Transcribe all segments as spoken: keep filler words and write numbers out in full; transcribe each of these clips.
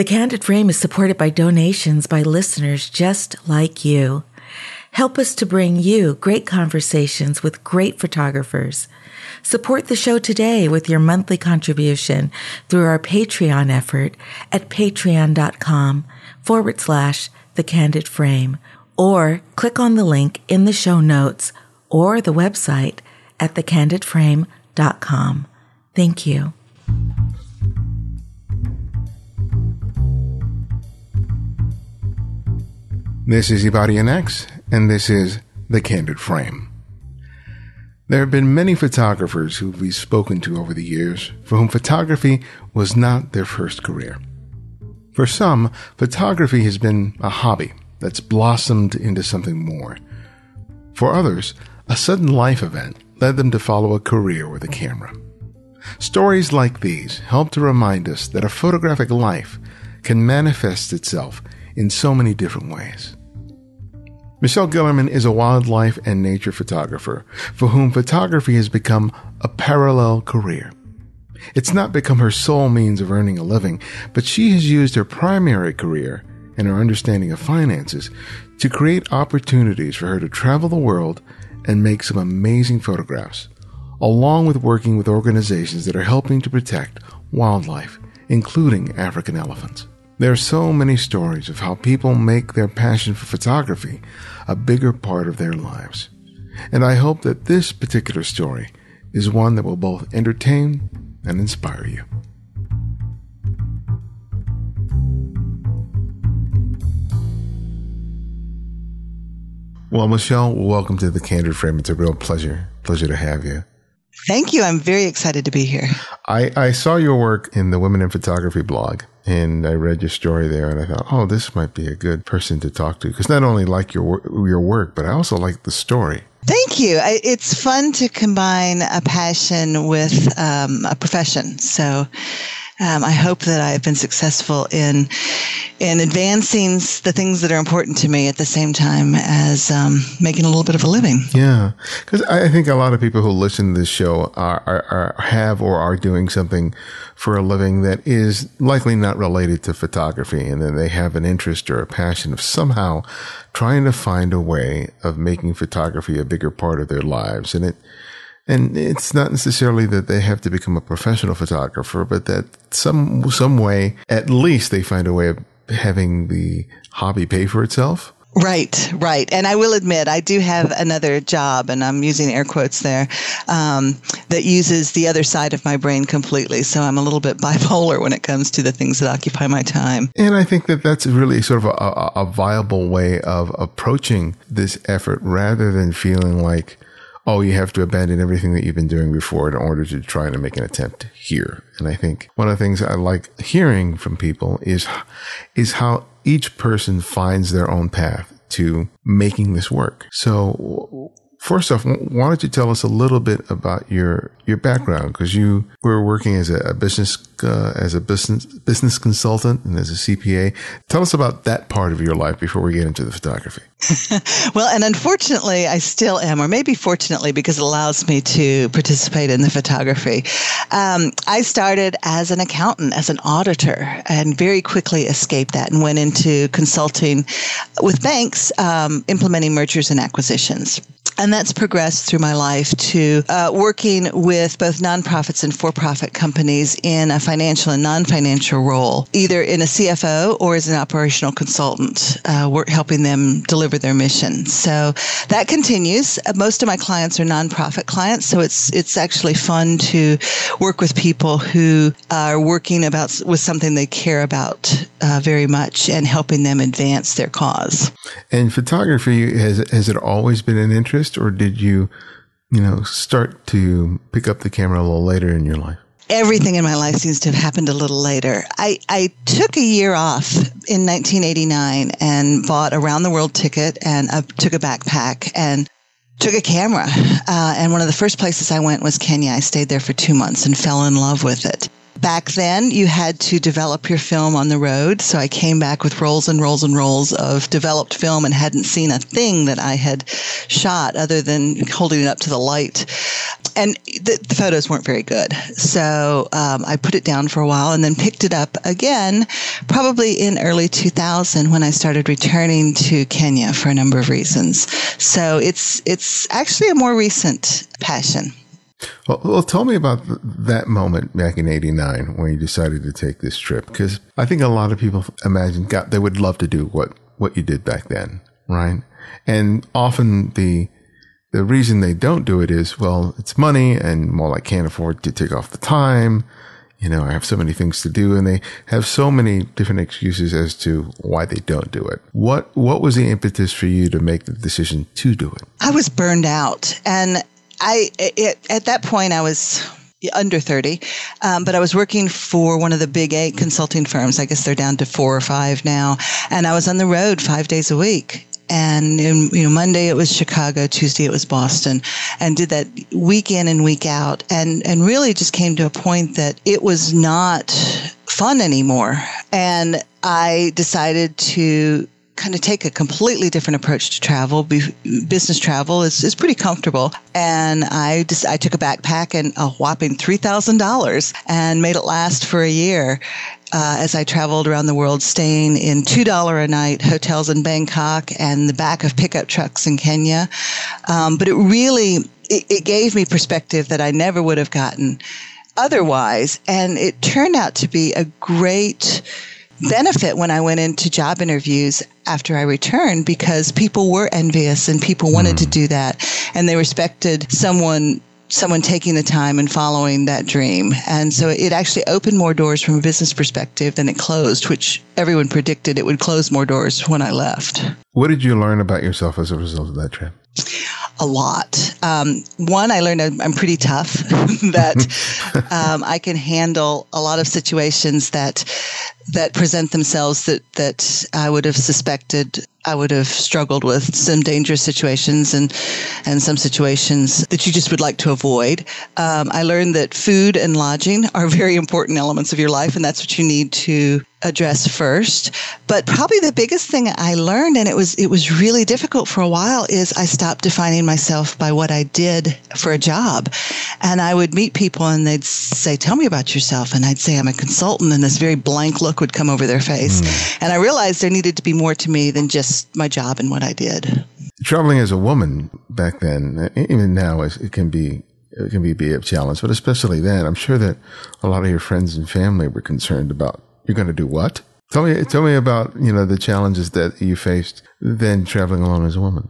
The Candid Frame is supported by donations by listeners just like you. Help us to bring you great conversations with great photographers. Support the show today with your monthly contribution through our Patreon effort at patreon.com forward slash The Candid Frame, or click on the link in the show notes or the website at the candid frame dot com. Thank you. This is Ibarian X, and this is The Candid Frame. There have been many photographers who we've spoken to over the years for whom photography was not their first career. For some, photography has been a hobby that's blossomed into something more. For others, a sudden life event led them to follow a career with a camera. Stories like these help to remind us that a photographic life can manifest itself in so many different ways. Michelle Guillermin is a wildlife and nature photographer for whom photography has become a parallel career. It's not become her sole means of earning a living, but she has used her primary career and her understanding of finances to create opportunities for her to travel the world and make some amazing photographs, along with working with organizations that are helping to protect wildlife, including African elephants. There are so many stories of how people make their passion for photography a bigger part of their lives. And I hope that this particular story is one that will both entertain and inspire you. Well, Michelle, welcome to The Candid Frame. It's a real pleasure, pleasure to have you. Thank you. I'm very excited to be here. I, I saw your work in the Women in Photography blog, and I read your story there, and I thought, oh, this might be a good person to talk to, because not only like your your work, but I also like the story. Thank you. I, it's fun to combine a passion with um, a profession. So um, I hope that I've been successful in in advancing the things that are important to me at the same time as um, making a little bit of a living. Yeah, because I think a lot of people who listen to this show are, are, are have or are doing something for a living that is likely not related to photography, and then they have an interest or a passion of somehow trying to find a way of making photography a bigger part of their lives. And it and it's not necessarily that they have to become a professional photographer, but that some some way, at least they find a way of having the hobby pay for itself. Right, right. And I will admit, I do have another job, and I'm using air quotes there, um, that uses the other side of my brain completely. So I'm a little bit bipolar when it comes to the things that occupy my time. And I think that that's really sort of a, a, a viable way of approaching this effort, rather than feeling like, oh, you have to abandon everything that you've been doing before in order to try to make an attempt here. And I think one of the things I like hearing from people is, is how each person finds their own path to making this work. So first off, why don't you tell us a little bit about your, your background? Because you were working as a business, uh, as a business, business consultant and as a C P A. Tell us about that part of your life before we get into the photography. Well, and unfortunately, I still am, or maybe fortunately, because it allows me to participate in the photography. Um, I started as an accountant, as an auditor, and very quickly escaped that and went into consulting with banks, um, implementing mergers and acquisitions. And that's progressed through my life to uh, working with both nonprofits and for-profit companies in a financial and non-financial role, either in a C F O or as an operational consultant, uh, work, helping them deliver their mission. So that continues. Most of my clients are nonprofit clients, so it's it's actually fun to work with people who are working about with something they care about uh, very much and helping them advance their cause. And photography, has has it always been an interest, or did you, you know, start to pick up the camera a little later in your life? Everything in my life seems to have happened a little later. I, I took a year off in nineteen eighty-nine and bought a round-the-world ticket and uh, took a backpack and took a camera. Uh, and one of the first places I went was Kenya. I stayed there for two months and fell in love with it. Back then, you had to develop your film on the road. So I came back with rolls and rolls and rolls of developed film and hadn't seen a thing that I had shot other than holding it up to the light. And the, the photos weren't very good. So um, I put it down for a while and then picked it up again, probably in early two thousand when I started returning to Kenya for a number of reasons. So it's it's actually a more recent passion. Well, well, tell me about that moment back in eighty-nine when you decided to take this trip, because I think a lot of people imagine, God, they would love to do what, what you did back then, right? And often the the reason they don't do it is, well, it's money, and well, I can't afford to take off the time. You know, I have so many things to do, and they have so many different excuses as to why they don't do it. What what was the impetus for you to make the decision to do it? I was burned out, and I, it, at that point, I was under thirty, um, but I was working for one of the big eight consulting firms. I guess they're down to four or five now. And I was on the road five days a week. And, in, you know, Monday it was Chicago, Tuesday it was Boston, and did that week in and week out. And, and really just came to a point that it was not fun anymore. And I decided to kind of take a completely different approach to travel. Be- business travel is, is pretty comfortable. And I just, I took a backpack and a whopping three thousand dollars and made it last for a year. Uh, as I traveled around the world, staying in two dollars a night hotels in Bangkok and the back of pickup trucks in Kenya. Um, but it really, it, it gave me perspective that I never would have gotten otherwise. And it turned out to be a great benefit when I went into job interviews after I returned, because people were envious and people wanted mm. to do that. And they respected someone someone taking the time and following that dream. And so it actually opened more doors from a business perspective than it closed, which everyone predicted it would close more doors when I left. What did you learn about yourself as a result of that trip? A lot. Um, one, I learned I'm pretty tough, that um, I can handle a lot of situations that that present themselves that, that I would have suspected I would have struggled with, some dangerous situations and, and some situations that you just would like to avoid. Um, I learned that food and lodging are very important elements of your life, and that's what you need to address first. But probably the biggest thing I learned, and it was it was really difficult for a while, is I stopped defining myself by what I did for a job. And I would meet people and they'd say, tell me about yourself. And I'd say, I'm a consultant, and this very blank look would come over their face. Mm. And I realized there needed to be more to me than just my job and what I did. Traveling as a woman back then, even now, it can be it can be a bit of a challenge, but especially then, I'm sure that a lot of your friends and family were concerned about, you're going to do what? Tell me, tell me about, you know, the challenges that you faced then traveling alone as a woman.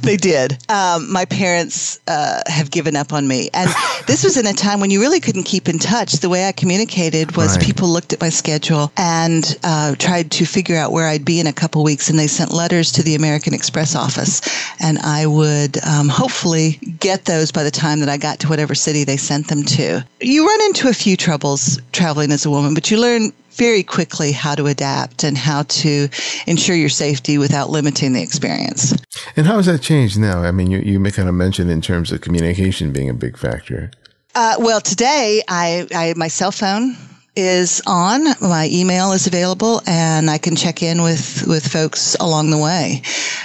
They did. Um, my parents uh, have given up on me. And this was in a time when you really couldn't keep in touch. The way I communicated was right. People looked at my schedule and uh, tried to figure out where I'd be in a couple weeks. And they sent letters to the American Express office. And I would um, hopefully get those by the time that I got to whatever city they sent them to. You run into a few troubles traveling as a woman, but you learn very quickly how to adapt and how to ensure your safety without limiting the experience. And how has that changed now? I mean, you, you make kind of mention in terms of communication being a big factor. Uh, well, today, I, I my cell phone is on, my email is available, and I can check in with, with folks along the way.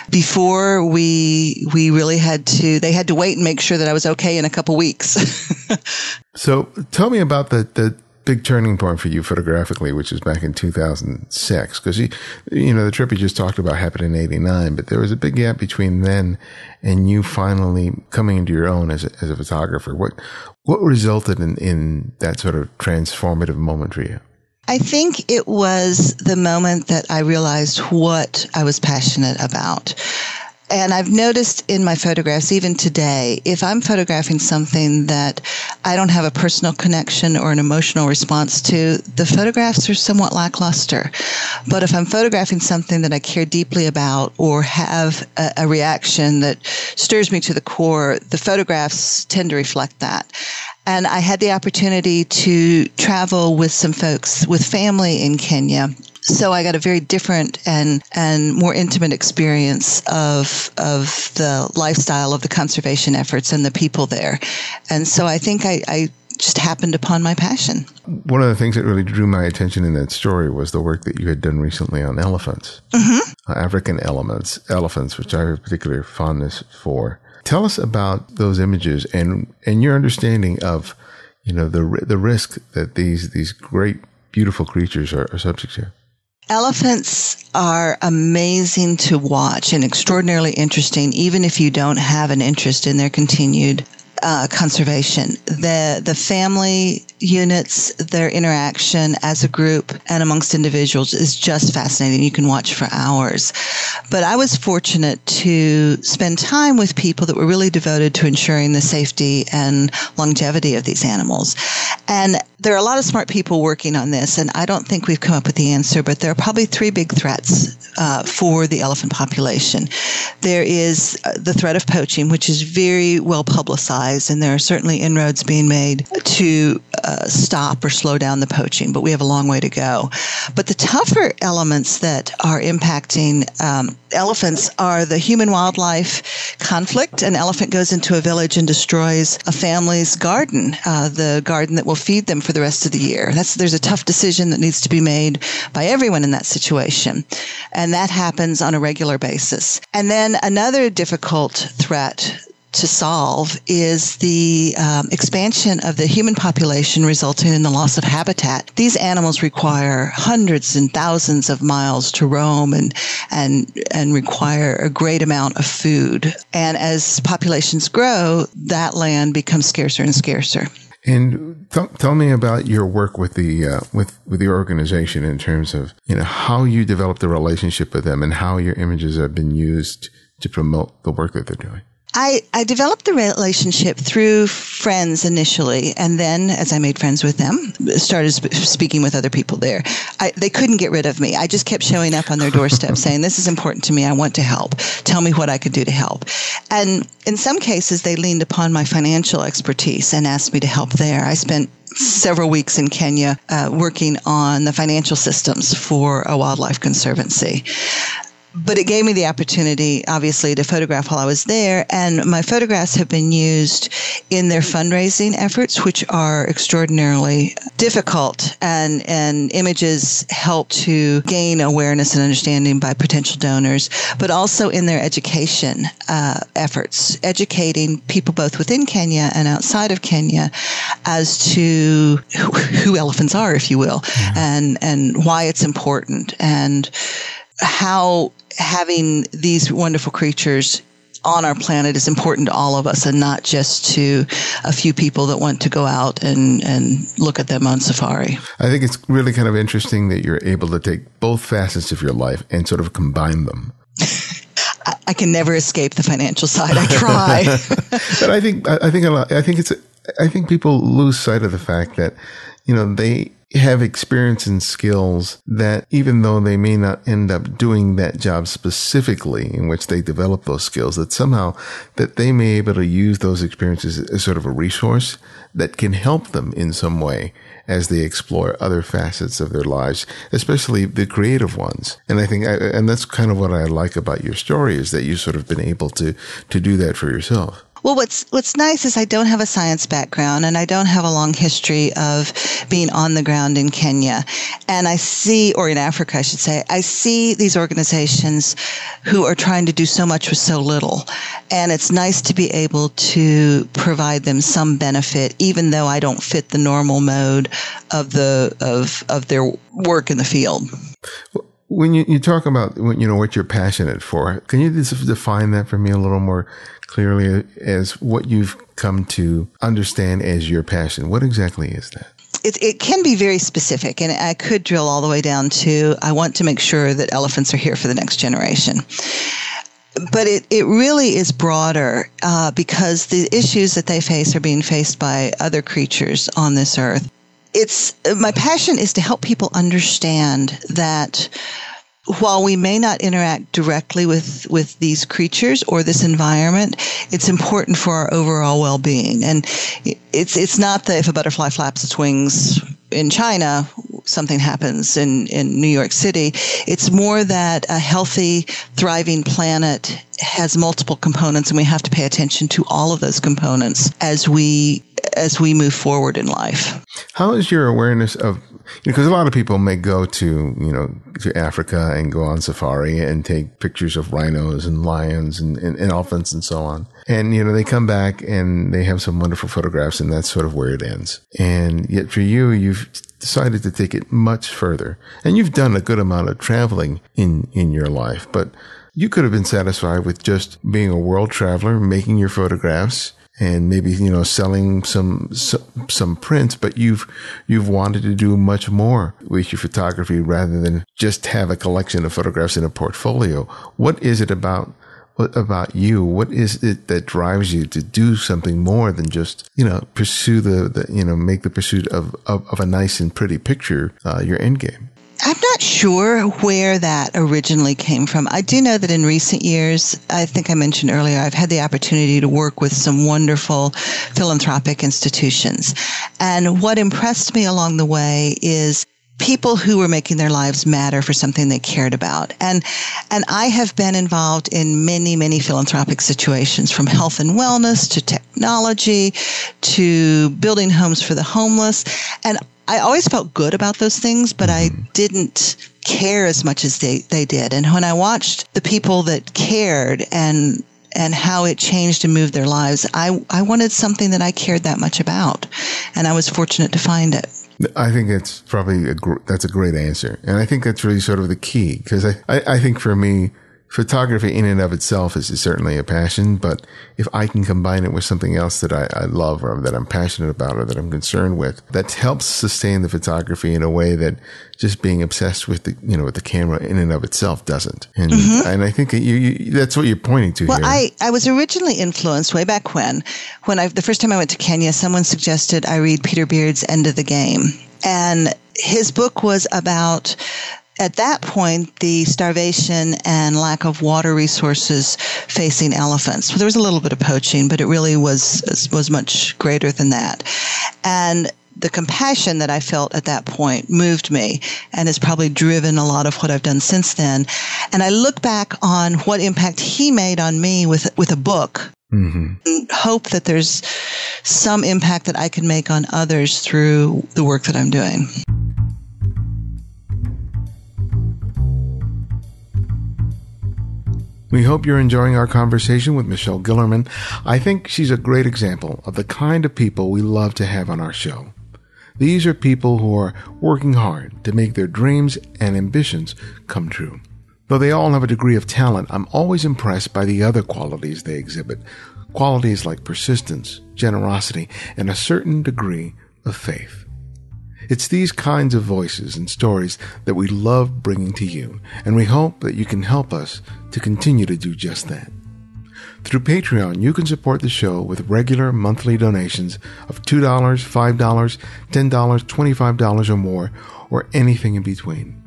Before, we we really had to, they had to wait and make sure that I was okay in a couple weeks. So tell me about the the big turning point for you photographically, which is back in two thousand six, because you, you know, the trip you just talked about happened in eighty-nine, but there was a big gap between then and you finally coming into your own as a, as a photographer. What what resulted in, in that sort of transformative moment for you? I think it was the moment that I realized what I was passionate about. And I've noticed in my photographs, even today, if I'm photographing something that I don't have a personal connection or an emotional response to, the photographs are somewhat lackluster. But if I'm photographing something that I care deeply about or have a, a reaction that stirs me to the core, the photographs tend to reflect that. And I had the opportunity to travel with some folks, with family in Kenya. So I got a very different and and more intimate experience of of the lifestyle of the conservation efforts and the people there. And so I think I, I just happened upon my passion. One of the things that really drew my attention in that story was the work that you had done recently on elephants, mm-hmm. uh, African elements, elephants, which I have a particular fondness for. Tell us about those images and and your understanding of, you know, the the risk that these these great, beautiful creatures are, are subject to. Elephants are amazing to watch and extraordinarily interesting, even if you don't have an interest in their continued uh, conservation. The the family units, their interaction as a group and amongst individuals is just fascinating. You can watch for hours. But I was fortunate to spend time with people that were really devoted to ensuring the safety and longevity of these animals. And there are a lot of smart people working on this, and I don't think we've come up with the answer, but there are probably three big threats uh, for the elephant population. There is the threat of poaching, which is very well publicized, and there are certainly inroads being made to uh, stop or slow down the poaching, but we have a long way to go. But the tougher elements that are impacting um, elephants are the human-wildlife conflict. An elephant goes into a village and destroys a family's garden, uh, the garden that will feed them for the rest of the year. That's, there's a tough decision that needs to be made by everyone in that situation. And that happens on a regular basis. And then another difficult threat to solve is the um, expansion of the human population resulting in the loss of habitat. These animals require hundreds and thousands of miles to roam and and and require a great amount of food. And as populations grow, that land becomes scarcer and scarcer. And th- tell me about your work with the uh, with with the organization in terms of, you know, how you develop the relationship with them and how your images have been used to promote the work that they're doing. I, I developed the relationship through friends initially, and then as I made friends with them, started sp- speaking with other people there. I, they couldn't get rid of me. I just kept showing up on their doorstep saying, this is important to me. I want to help. Tell me what I could do to help. And in some cases, they leaned upon my financial expertise and asked me to help there. I spent several weeks in Kenya uh, working on the financial systems for a wildlife conservancy. But it gave me the opportunity, obviously, to photograph while I was there. And my photographs have been used in their fundraising efforts, which are extraordinarily difficult. And, and images help to gain awareness and understanding by potential donors, but also in their education uh, efforts, educating people both within Kenya and outside of Kenya as to who, who elephants are, if you will, mm-hmm. and, and why it's important and how having these wonderful creatures on our planet is important to all of us and not just to a few people that want to go out and, and look at them on safari. I think it's really kind of interesting that you're able to take both facets of your life and sort of combine them. I, I can never escape the financial side. I try. But I think, I think, a lot, I think it's, I think people lose sight of the fact that, you know, they have experience and skills that even though they may not end up doing that job specifically in which they develop those skills, that somehow that they may be able to use those experiences as sort of a resource that can help them in some way as they explore other facets of their lives, especially the creative ones. And I think, I, and that's kind of what I like about your story is that you've sort of been able to, to do that for yourself. Well, what's what's nice is I don't have a science background and I don't have a long history of being on the ground in Kenya. And I see, or in Africa, I should say, I see these organizations who are trying to do so much with so little. And it's nice to be able to provide them some benefit, even though I don't fit the normal mode of the of of their work in the field. Well, When you, you talk about, you know, what you're passionate for, can you just define that for me a little more clearly as what you've come to understand as your passion? What exactly is that? It, it can be very specific, and I could drill all the way down to I want to make sure that elephants are here for the next generation. But it, it really is broader uh, because the issues that they face are being faced by other creatures on this earth. It's my passion is to help people understand that while we may not interact directly with, with these creatures or this environment, it's important for our overall well-being. And it's it's not that if a butterfly flaps its wings in China, something happens in, in New York City. It's more that a healthy, thriving planet has multiple components, and we have to pay attention to all of those components as we as we move forward in life. How is your awareness of, because you know, a lot of people may go to, you know, to Africa and go on safari and take pictures of rhinos and lions and, and, and elephants and so on. And, you know, they come back and they have some wonderful photographs and that's sort of where it ends. And yet for you, you've decided to take it much further. And you've done a good amount of traveling in, in your life, but you could have been satisfied with just being a world traveler, making your photographs, and maybe, you know, selling some, some prints, but you've, you've wanted to do much more with your photography rather than just have a collection of photographs in a portfolio. What is it about, what about you? What is it that drives you to do something more than just, you know, pursue the, the you know, make the pursuit of, of, of a nice and pretty picture, uh, your end game? I'm not sure where that originally came from. I do know that in recent years, I think I mentioned earlier, I've had the opportunity to work with some wonderful philanthropic institutions. And what impressed me along the way is people who were making their lives matter for something they cared about. And and I have been involved in many, many philanthropic situations, from health and wellness to technology to building homes for the homeless. And I always felt good about those things, but I didn't care as much as they, they did. And when I watched the people that cared and and how it changed and moved their lives, I, I wanted something that I cared that much about. And I was fortunate to find it. I think that's probably a gr- that's a great answer. And I think that's really sort of the key, because I, I, I think for me, photography in and of itself is, is certainly a passion, but if I can combine it with something else that I, I love or that I'm passionate about or that I'm concerned with, that helps sustain the photography in a way that just being obsessed with the, you know, with the camera in and of itself doesn't. And mm-hmm. and I think you, you, that's what you're pointing to well, here. Well, I, I was originally influenced way back when, when I, the first time I went to Kenya, someone suggested I read Peter Beard's End of the Game. And his book was about, at that point, the starvation and lack of water resources facing elephants. Well, there was a little bit of poaching, but it really was was much greater than that. And the compassion that I felt at that point moved me and has probably driven a lot of what I've done since then. And I look back on what impact he made on me with with a book. Mm-hmm. And hope that there's some impact that I can make on others through the work that I'm doing. We hope you're enjoying our conversation with Michelle Guillermin. I think she's a great example of the kind of people we love to have on our show. These are people who are working hard to make their dreams and ambitions come true. Though they all have a degree of talent, I'm always impressed by the other qualities they exhibit. Qualities like persistence, generosity, and a certain degree of faith. It's these kinds of voices and stories that we love bringing to you, and we hope that you can help us to continue to do just that. Through Patreon, you can support the show with regular monthly donations of two dollars, five dollars, ten dollars, twenty-five dollars or more, or anything in between.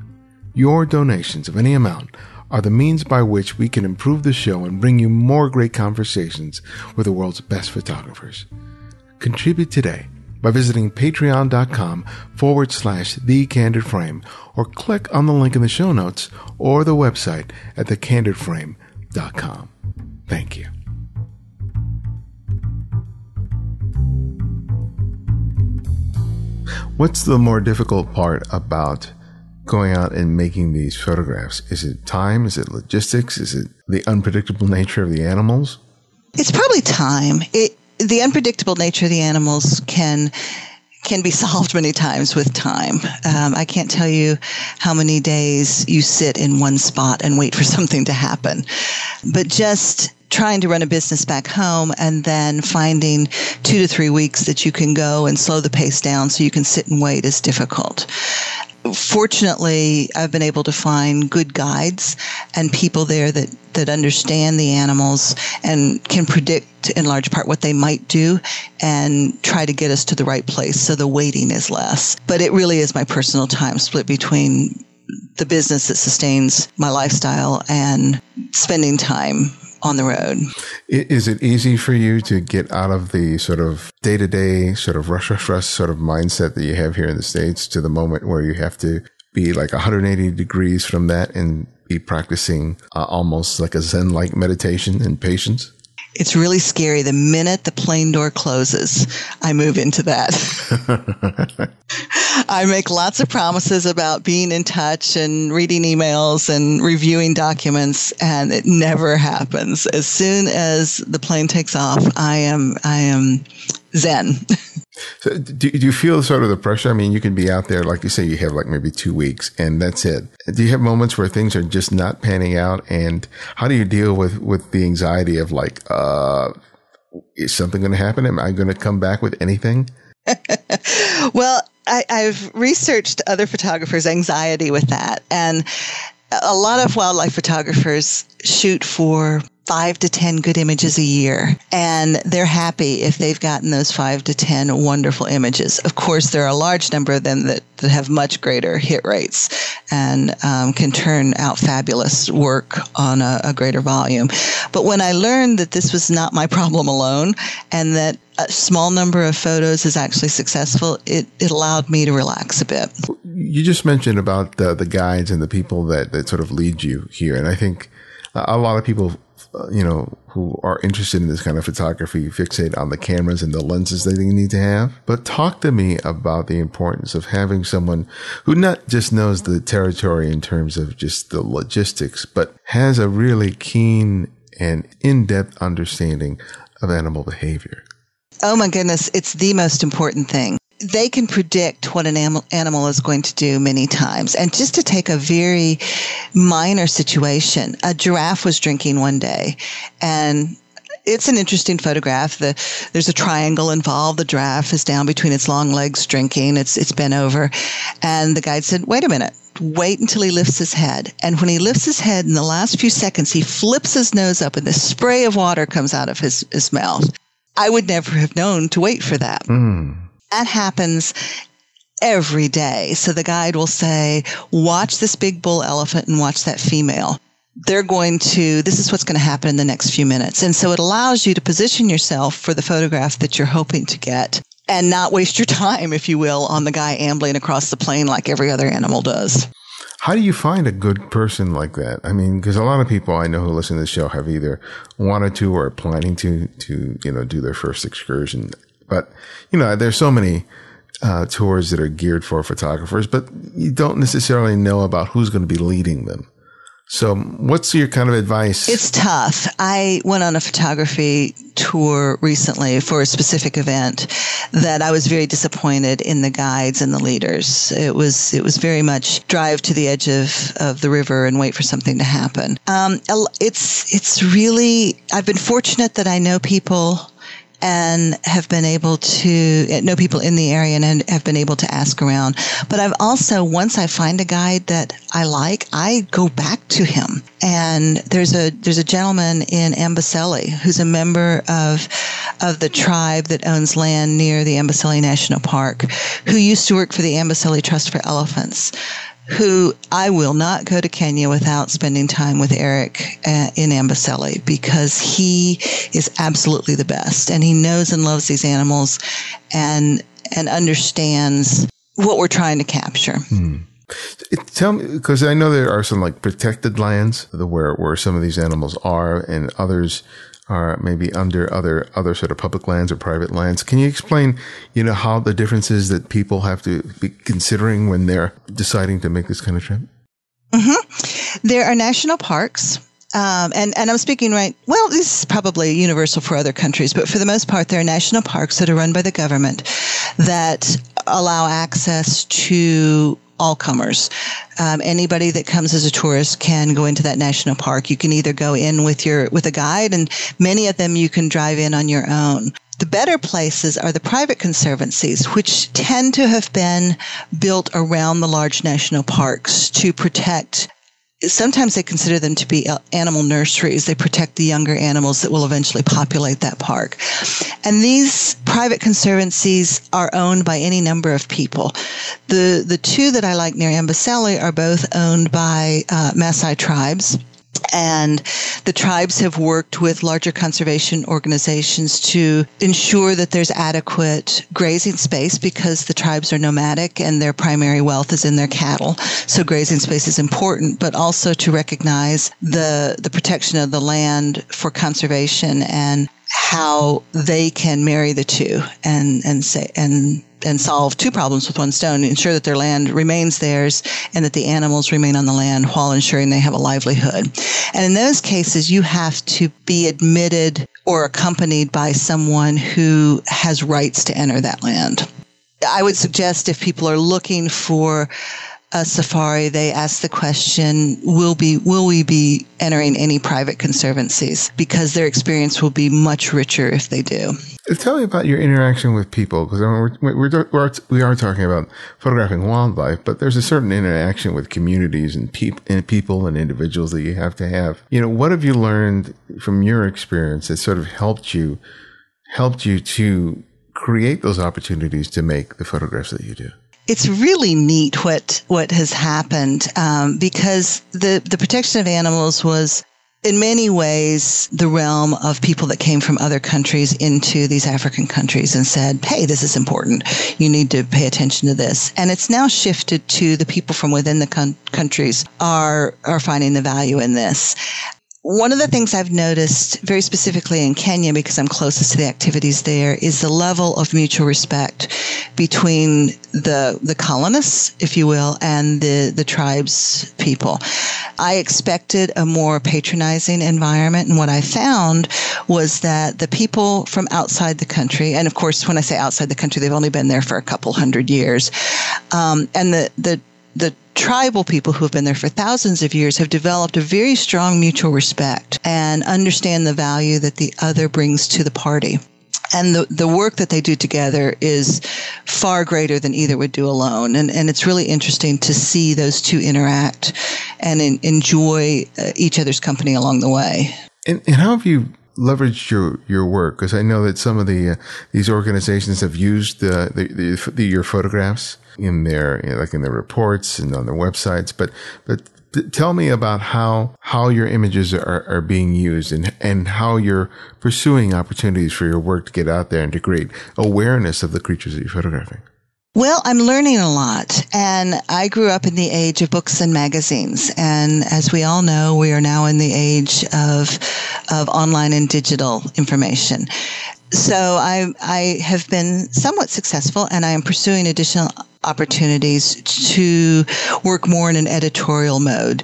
Your donations of any amount are the means by which we can improve the show and bring you more great conversations with the world's best photographers. Contribute today by visiting patreon.com forward slash The Candid Frame, or click on the link in the show notes or the website at the candid frame dot com. Thank you. What's the more difficult part about going out and making these photographs? Is it time? Is it logistics? Is it the unpredictable nature of the animals? It's probably time. It The unpredictable nature of the animals can can be solved many times with time. Um, I can't tell you how many days you sit in one spot and wait for something to happen. But just trying to run a business back home and then finding two to three weeks that you can go and slow the pace down so you can sit and wait is difficult. Fortunately, I've been able to find good guides and people there that, that understand the animals and can predict in large part what they might do and try to get us to the right place so the waiting is less. But it really is my personal time split between the business that sustains my lifestyle and spending time on the road. Is it easy for you to get out of the sort of day-to-day sort of rush, rush, rush sort of mindset that you have here in the States to the moment where you have to be like one hundred eighty degrees from that and be practicing uh, almost like a Zen-like meditation and patience? It's really scary. The minute the plane door closes, I move into that. I make lots of promises about being in touch and reading emails and reviewing documents, and it never happens. As soon as the plane takes off, I am I am zen. So do, do you feel sort of the pressure? I mean, you can be out there, like you say, you have like maybe two weeks and that's it. Do you have moments where things are just not panning out? And how do you deal with, with the anxiety of like, uh, is something going to happen? Am I going to come back with anything? Well, I, I've researched other photographers' anxiety with that. And a lot of wildlife photographers shoot for five to ten good images a year. And they're happy if they've gotten those five to ten wonderful images. Of course, there are a large number of them that, that have much greater hit rates and um, can turn out fabulous work on a, a greater volume. But when I learned that this was not my problem alone and that a small number of photos is actually successful, it, it allowed me to relax a bit. You just mentioned about the, the guides and the people that, that sort of lead you here. And I think a lot of people, you know, who are interested in this kind of photography fixate on the cameras and the lenses that they need to have. But talk to me about the importance of having someone who not just knows the territory in terms of just the logistics, but has a really keen and in-depth understanding of animal behavior. Oh my goodness, it's the most important thing. They can predict what an animal is going to do many times. And just to take a very minor situation, a giraffe was drinking one day, and it's an interesting photograph. The, there's a triangle involved. The giraffe is down between its long legs drinking. It's it's bent over. And the guide said, wait a minute. Wait until he lifts his head. And when he lifts his head in the last few seconds, he flips his nose up and this spray of water comes out of his, his mouth. I would never have known to wait for that. Mm. That happens every day. So the guide will say, watch this big bull elephant and watch that female. They're going to, this is what's going to happen in the next few minutes. And so it allows you to position yourself for the photograph that you're hoping to get and not waste your time, if you will, on the guy ambling across the plain like every other animal does. How do you find a good person like that? I mean, because a lot of people I know who listen to the show have either wanted to or are planning to, to, you know, do their first excursion. But, you know, there's so many uh, tours that are geared for photographers, but you don't necessarily know about who's going to be leading them. So what's your kind of advice? It's tough. I went on a photography tour recently for a specific event that I was very disappointed in the guides and the leaders. It was it was very much drive to the edge of, of the river and wait for something to happen. Um, it's it's really, I've been fortunate that I know people and have been able to know people in the area and have been able to ask around. But I've also, once I find a guide that I like, I go back to him. And there's a there's a gentleman in Amboseli who's a member of of the tribe that owns land near the Amboseli National Park, who used to work for the Amboseli Trust for Elephants, who I will not go to Kenya without spending time with Eric uh, in Amboseli, because he is absolutely the best and he knows and loves these animals and and understands what we're trying to capture. Hmm. It, tell me, because I know there are some like protected lands where, where some of these animals are and others are maybe under other other sort of public lands or private lands. Can you explain, you know, how the differences that people have to be considering when they're deciding to make this kind of trip? Mm-hmm. There are national parks, um, and, and I'm speaking right, well, this is probably universal for other countries, but for the most part, there are national parks that are run by the government that allow access to all comers. Um, anybody that comes as a tourist can go into that national park. You can either go in with your with a guide, and many of them you can drive in on your own. The better places are the private conservancies, which tend to have been built around the large national parks to protect. Sometimes they consider them to be animal nurseries. They protect the younger animals that will eventually populate that park. And these private conservancies are owned by any number of people. The the two that I like near Amboseli are both owned by uh, Maasai tribes. And the tribes have worked with larger conservation organizations to ensure that there's adequate grazing space because the tribes are nomadic and their primary wealth is in their cattle. So grazing space is important, but also to recognize the, the protection of the land for conservation and how they can marry the two and, and say, and, and solve two problems with one stone, ensure that their land remains theirs and that the animals remain on the land while ensuring they have a livelihood. And in those cases, you have to be admitted or accompanied by someone who has rights to enter that land. I would suggest if people are looking for a safari, they ask the question, will be, will we be entering any private conservancies? Because their experience will be much richer if they do. Tell me about your interaction with people, because I mean, we're, we're, we're, we are talking about photographing wildlife, but there's a certain interaction with communities and, peop- and people and individuals that you have to have. You know, what have you learned from your experience that sort of helped you, helped you to create those opportunities to make the photographs that you do? It's really neat what, what has happened um, because the, the protection of animals was in many ways the realm of people that came from other countries into these African countries and said, hey, this is important. You need to pay attention to this. And it's now shifted to the people from within the con- countries are are finding the value in this. One of the things I've noticed very specifically in Kenya, because I'm closest to the activities there, is the level of mutual respect between the the colonists, if you will, and the, the tribes people. I expected a more patronizing environment, and what I found was that the people from outside the country, and of course, when I say outside the country, they've only been there for a couple hundred years, um, and the the the tribal people who have been there for thousands of years have developed a very strong mutual respect and understand the value that the other brings to the party. And the, the work that they do together is far greater than either would do alone. And, and it's really interesting to see those two interact and in, enjoy each other's company along the way. And, and how have you leveraged your, your work? Because I know that some of the uh, these organizations have used uh, the, the, the your photographs in their, you know, like in their reports and on their websites. But, but t- tell me about how, how your images are, are being used and, and how you're pursuing opportunities for your work to get out there and to create awareness of the creatures that you're photographing. Well, I'm learning a lot, and I grew up in the age of books and magazines, and as we all know, we are now in the age of of online and digital information. So I I have been somewhat successful, and I am pursuing additional opportunities to work more in an editorial mode,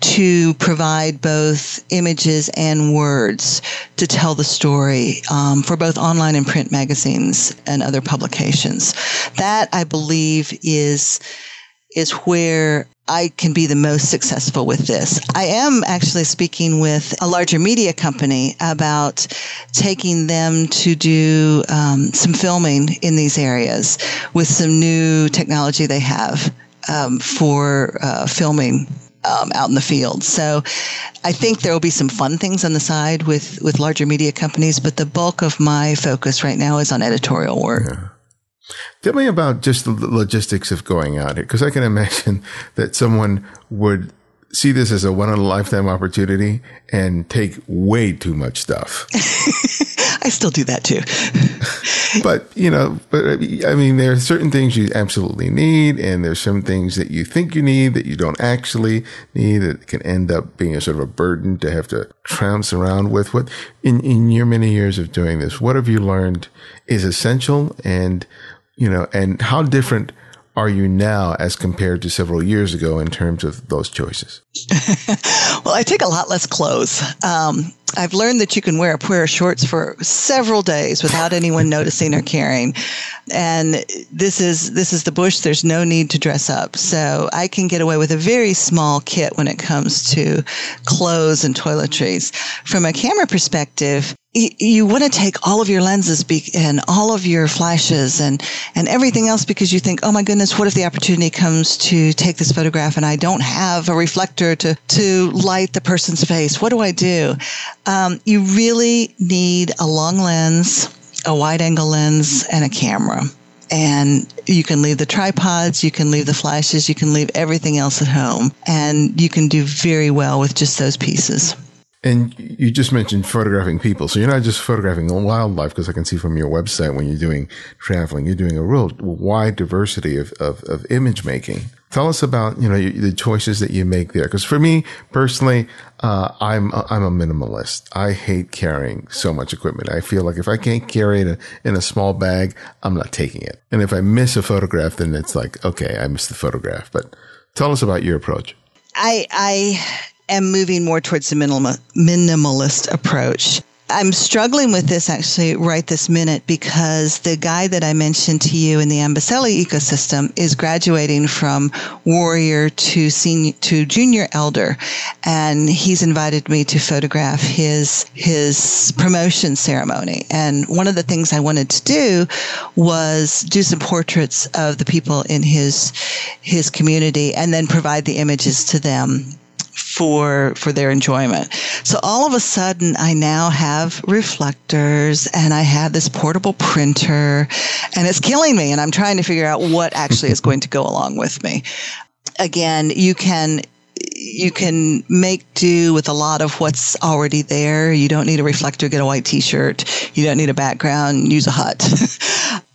to provide both images and words to tell the story um, for both online and print magazines and other publications. That, I believe, is is where I can be the most successful with this. I am actually speaking with a larger media company about taking them to do um, some filming in these areas with some new technology they have um, for uh, filming um, out in the field. So I think there will be some fun things on the side with, with larger media companies, but the bulk of my focus right now is on editorial work. Yeah. Tell me about just the logistics of going out here, because I can imagine that someone would see this as a one-in-a-lifetime opportunity and take way too much stuff. I still do that too. But, you know, but I mean, there are certain things you absolutely need, and there's some things that you think you need that you don't actually need that can end up being a sort of a burden to have to trounce around with. What in, in your many years of doing this, what have you learned is essential, and, you know, and how different are you now as compared to several years ago in terms of those choices? Well, I take a lot less clothes. Um, I've learned that you can wear a pair of shorts for several days without anyone noticing or caring. And this is this is the bush. There's no need to dress up. So I can get away with a very small kit when it comes to clothes and toiletries. From a camera perspective, y- you want to take all of your lenses be- and all of your flashes and, and everything else because you think, oh, my goodness, what if the opportunity comes to take this photograph and I don't have a reflector to, to light the person's face? What do I do? Um, you really need a long lens, a wide angle lens, and a camera. And you can leave the tripods, you can leave the flashes, you can leave everything else at home. And you can do very well with just those pieces. And you just mentioned photographing people. So you're not just photographing wildlife, because I can see from your website when you're doing traveling, you're doing a real wide diversity of, of, of image making. Tell us about, you know, the choices that you make there. Because for me personally, uh, I'm, I'm a minimalist. I hate carrying so much equipment. I feel like if I can't carry it in a, in a small bag, I'm not taking it. And if I miss a photograph, then it's like, okay, I missed the photograph. But tell us about your approach. I, I, and moving more towards the minimal, minimalist approach. I'm struggling with this actually right this minute because the guy that I mentioned to you in the Amboseli ecosystem is graduating from warrior to senior to junior elder, and he's invited me to photograph his his promotion ceremony. And one of the things I wanted to do was do some portraits of the people in his his community and then provide the images to them for for their enjoyment. So all of a sudden, I now have reflectors and I have this portable printer, and it's killing me, and I'm trying to figure out what actually is going to go along with me. Again, you can you can make do with a lot of what's already there. You don't need a reflector, get a white t-shirt. You don't need a background, use a hut.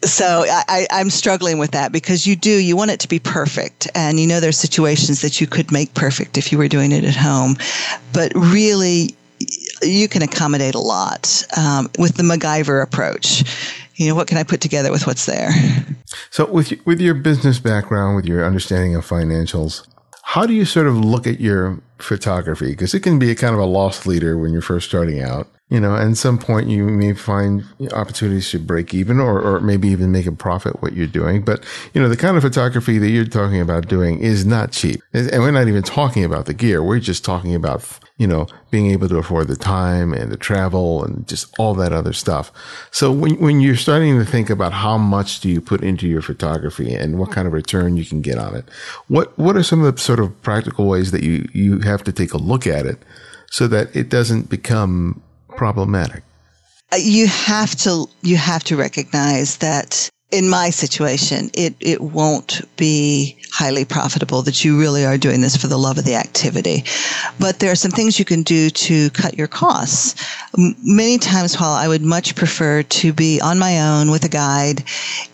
So I, I'm struggling with that because you do, you want it to be perfect. And you know, there's situations that you could make perfect if you were doing it at home, but really you can accommodate a lot um, with the MacGyver approach. You know, what can I put together with what's there? So with, with your business background, with your understanding of financials, how do you sort of look at your photography? Because it can be a kind of a lost leader when you're first starting out. You know, at some point you may find opportunities to break even or, or maybe even make a profit what you're doing. But, you know, the kind of photography that you're talking about doing is not cheap. And we're not even talking about the gear. We're just talking about, you know, being able to afford the time and the travel and just all that other stuff. So when, when you're starting to think about how much do you put into your photography and what kind of return you can get on it, what, what are some of the sort of practical ways that you, you have to take a look at it so that it doesn't become problematic? You have to you have to recognize that in my situation, it, it won't be highly profitable, that you really are doing this for the love of the activity. But there are some things you can do to cut your costs. M- many times, while I would much prefer to be on my own with a guide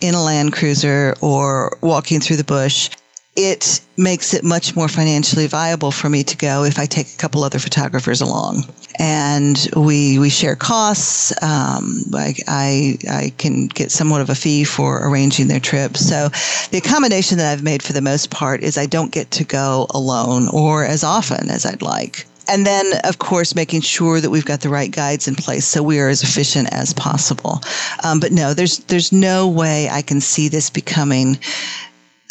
in a Land Cruiser or walking through the bush, it makes it much more financially viable for me to go if I take a couple other photographers along. And we we share costs. Um, I, I, I can get somewhat of a fee for arranging their trip. So the accommodation that I've made for the most part is I don't get to go alone or as often as I'd like. And then, of course, making sure that we've got the right guides in place so we are as efficient as possible. Um, but no, there's there's no way I can see this becoming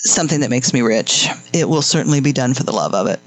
something that makes me rich. It will certainly be done for the love of it.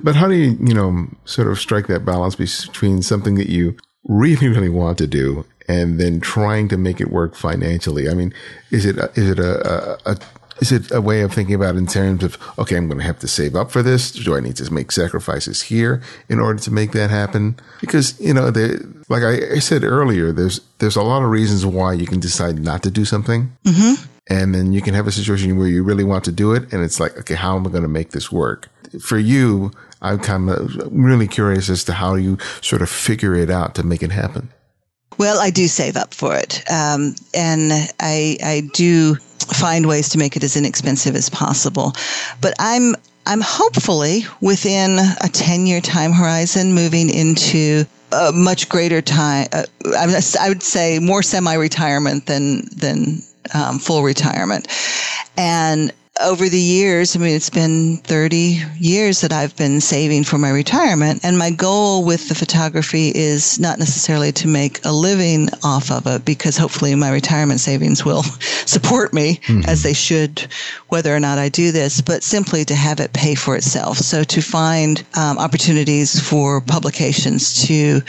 But how do you, you know, sort of strike that balance between something that you really, really want to do and then trying to make it work financially? I mean, is it is it a, a, a is it a way of thinking about in terms of, okay, I'm going to have to save up for this. Do I need to make sacrifices here in order to make that happen? Because, you know, the, like I, I said earlier, there's there's a lot of reasons why you can decide not to do something. Mm-hmm. And then you can have a situation where you really want to do it. And it's like, okay, how am I going to make this work? For you, I'm kind of really curious as to how you sort of figure it out to make it happen. Well, I do save up for it. Um, and I, I do find ways to make it as inexpensive as possible. But I'm, I'm hopefully within a ten-year time horizon moving into a much greater time. Uh, I would say more semi-retirement than, than, Um, full retirement. And over the years, I mean, it's been thirty years that I've been saving for my retirement. And my goal with the photography is not necessarily to make a living off of it, because hopefully my retirement savings will support me mm-hmm. as they should, whether or not I do this, but simply to have it pay for itself. So to find um, opportunities for publications to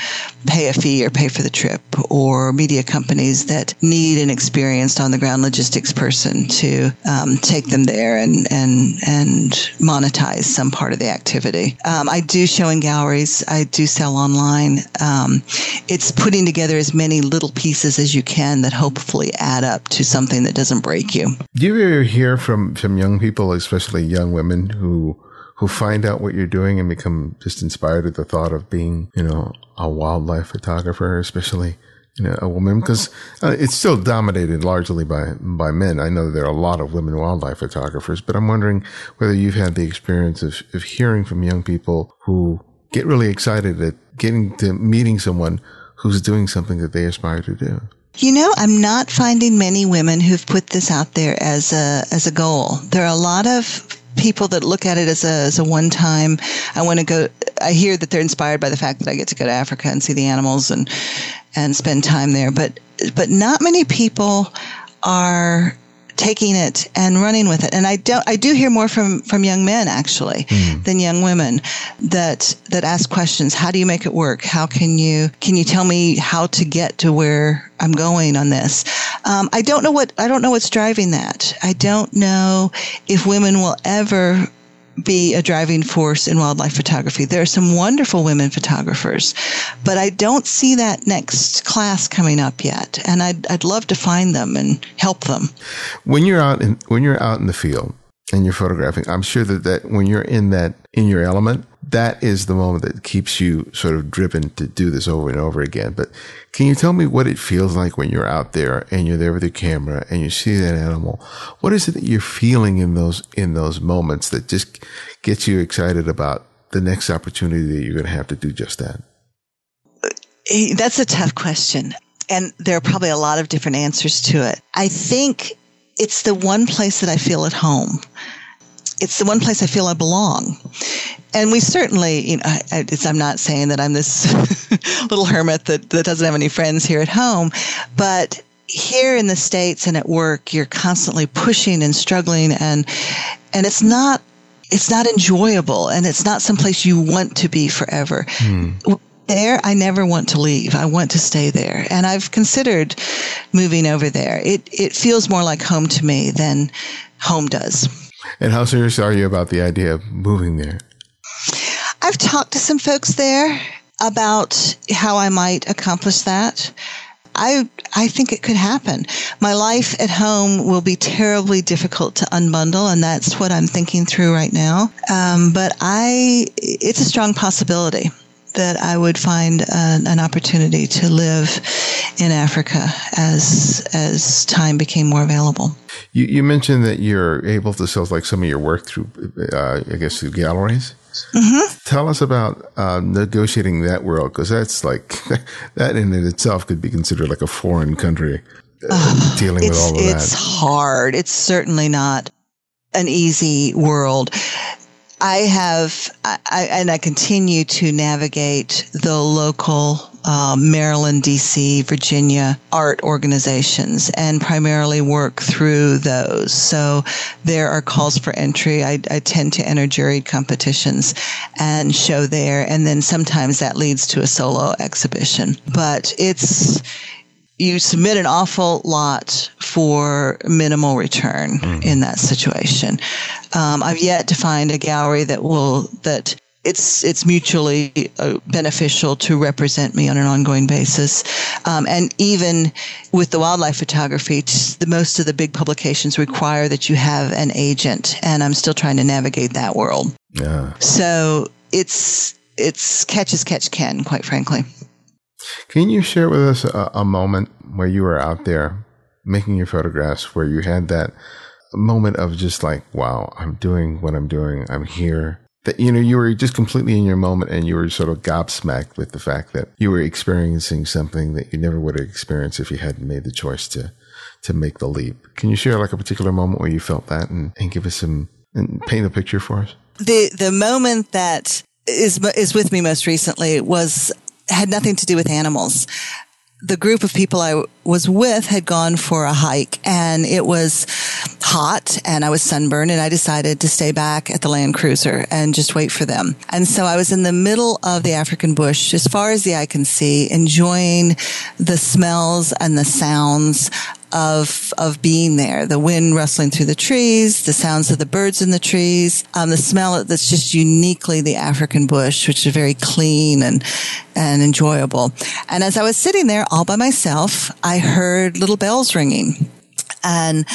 pay a fee or pay for the trip, or media companies that need an experienced on the ground logistics person to um, take them there there and and and monetize some part of the activity. Um, I do show in galleries. I do sell online. Um, it's putting together as many little pieces as you can that hopefully add up to something that doesn't break you. Do you ever hear from, from young people, especially young women, who who find out what you're doing and become just inspired at the thought of being, you know, a wildlife photographer, especially, you know, a woman? Because uh, it's still dominated largely by, by men. I know there are a lot of women wildlife photographers, but I'm wondering whether you've had the experience of, of hearing from young people who get really excited at getting to meeting someone who's doing something that they aspire to do. You know, I'm not finding many women who've put this out there as a, as a goal. There are a lot of people that look at it as a, as a one-time, I want to go, I hear that they're inspired by the fact that I get to go to Africa and see the animals and, and spend time there. But, but not many people are taking it and running with it. And I don't, I do hear more from, from young men actually mm. than young women that, that ask questions. How do you make it work? How can you, can you tell me how to get to where I'm going on this? Um, I don't know what, I don't know what's driving that. I don't know if women will ever be a driving force in wildlife photography. There are some wonderful women photographers, but I don't see that next class coming up yet. And I'd, I'd love to find them and help them. When you're out in, when you're out in the field and you're photographing, I'm sure that, that when you're in that, in your element, that is the moment that keeps you sort of driven to do this over and over again. But can you tell me what it feels like when you're out there and you're there with your camera and you see that animal? What is it that you're feeling in those, in those moments that just gets you excited about the next opportunity that you're going to have to do just that? That's a tough question. And there are probably a lot of different answers to it. I think it's the one place that I feel at home. It's the one place I feel I belong. And we certainly, you know, I, I, it's, I'm not saying that I'm this little hermit that, that doesn't have any friends here at home, but here in the States and at work, you're constantly pushing and struggling, and and it's not it's not enjoyable, and it's not someplace you want to be forever. Hmm. There, I never want to leave. I want to stay there. And I've considered moving over there. It it feels more like home to me than home does. And how serious are you about the idea of moving there? I've talked to some folks there about how I might accomplish that. I I think it could happen. My life at home will be terribly difficult to unbundle, and that's what I'm thinking through right now. Um, but I it's a strong possibility that I would find an, an opportunity to live in Africa as as time became more available. You, you mentioned that you're able to sell like some of your work through, uh, I guess, through galleries. Mm-hmm. Tell us about uh, negotiating that world, because that's like that in and itself could be considered like a foreign country uh, dealing with all of it's that. It's hard. It's certainly not an easy world. I have, I, and I continue to navigate the local uh, Maryland, D C, Virginia art organizations and primarily work through those. So there are calls for entry. I, I tend to enter juried competitions and show there. And then sometimes that leads to a solo exhibition. But it's, you submit an awful lot for minimal return in that situation. Um, I've yet to find a gallery that will, that it's, it's mutually uh, beneficial to represent me on an ongoing basis. Um, and even with the wildlife photography, the most of the big publications require that you have an agent, and I'm still trying to navigate that world. Yeah. So it's, it's catch as catch can, quite frankly. Can you share with us a, a moment where you were out there making your photographs, where you had that moment of just like, wow, I'm doing what I'm doing. I'm here. That, you know, you were just completely in your moment and you were sort of gobsmacked with the fact that you were experiencing something that you never would have experienced if you hadn't made the choice to, to make the leap. Can you share like a particular moment where you felt that and, and give us some, and paint a picture for us? The, the moment that is, is with me most recently was, had nothing to do with animals. The group of people I w- was with had gone for a hike, and it was hot and I was sunburned, and I decided to stay back at the Land Cruiser and just wait for them. And so I was in the middle of the African bush, as far as the eye can see, enjoying the smells and the sounds of of being there. The wind rustling through the trees, the sounds of the birds in the trees, um, the smell that's just uniquely the African bush, which is very clean and and enjoyable. And as I was sitting there all by myself, I heard little bells ringing. And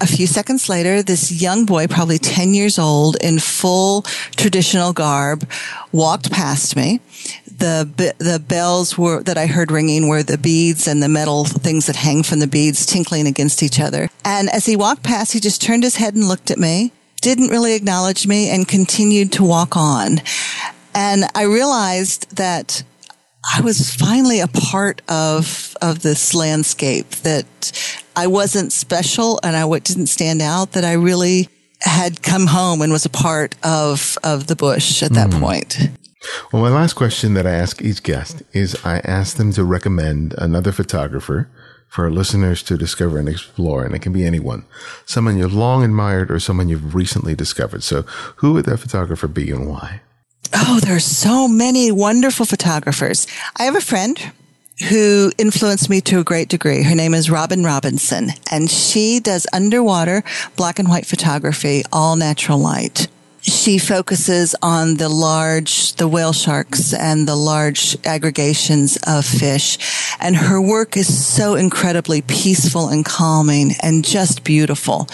a few seconds later, this young boy, probably ten years old, in full traditional garb, walked past me. The the bells were that I heard ringing were the beads and the metal things that hang from the beads tinkling against each other. And as he walked past, he just turned his head and looked at me, didn't really acknowledge me, and continued to walk on. And I realized that I was finally a part of of this landscape, that I wasn't special and I didn't stand out, that I really had come home and was a part of, of the bush at that mm. point. Well, my last question that I ask each guest is I ask them to recommend another photographer for our listeners to discover and explore. And it can be anyone, someone you've long admired or someone you've recently discovered. So who would that photographer be and why? Oh, there are so many wonderful photographers. I have a friend who influenced me to a great degree. Her name is Robin Robinson, and she does underwater black and white photography, all natural light. She focuses on the large, the whale sharks and the large aggregations of fish. And her work is so incredibly peaceful and calming and just beautiful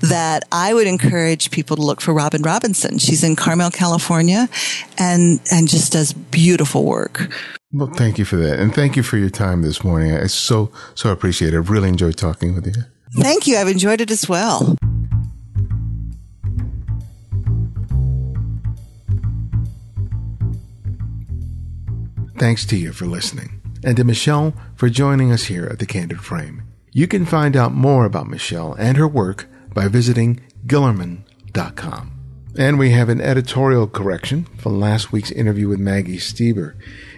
that I would encourage people to look for Robin Robinson. She's in Carmel, California, and, and just does beautiful work. Well, thank you for that. And thank you for your time this morning. I so, so appreciate it. I really enjoyed talking with you. Thank you. I've enjoyed it as well. Thanks to you for listening, and to Michelle for joining us here at The Candid Frame. You can find out more about Michelle and her work by visiting Guillermin dot com. And we have an editorial correction from last week's interview with Maggie Steber.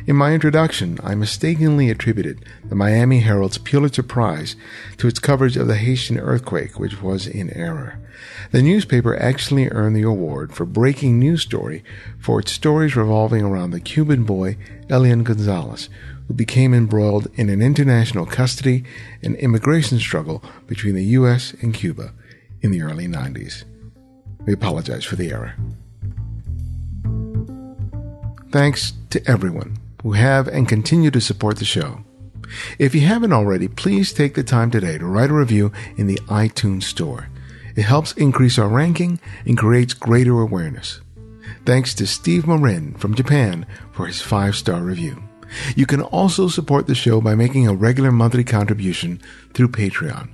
In my introduction, I mistakenly attributed the Miami Herald's Pulitzer Prize to its coverage of the Haitian earthquake, which was in error. The newspaper actually earned the award for breaking news story for its stories revolving around the Cuban boy Elian Gonzalez, who became embroiled in an international custody and immigration struggle between the U S and Cuba in the early nineties. We apologize for the error. Thanks to everyone who have and continue to support the show. If you haven't already, please take the time today to write a review in the iTunes store. It helps increase our ranking and creates greater awareness. Thanks to Steve Marin from Japan for his five-star review. You can also support the show by making a regular monthly contribution through Patreon.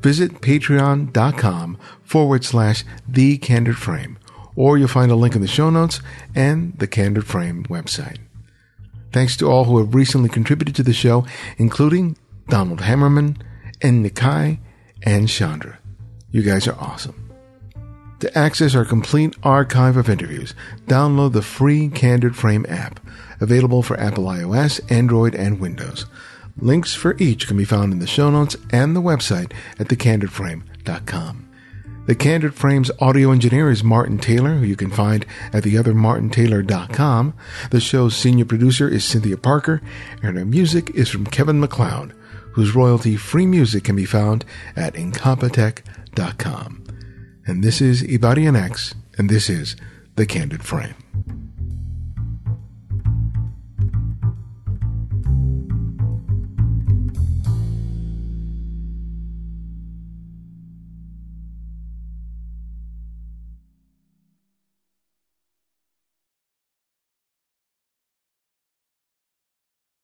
Visit patreon.com forward slash The Candid Frame, or you'll find a link in the show notes and the Candid Frame website. Thanks to all who have recently contributed to the show, including Donald Hammerman, and Nikai, and Chandra. You guys are awesome. To access our complete archive of interviews, download the free Candid Frame app, available for Apple iOS, Android, and Windows. Links for each can be found in the show notes and the website at the candid frame dot com. The Candid Frame's audio engineer is Martin Taylor, who you can find at the other martin taylor dot com. The show's senior producer is Cynthia Parker, and her music is from Kevin MacLeod, whose royalty-free music can be found at incompetech dot com. And this is Ibarian X, and this is The Candid Frame.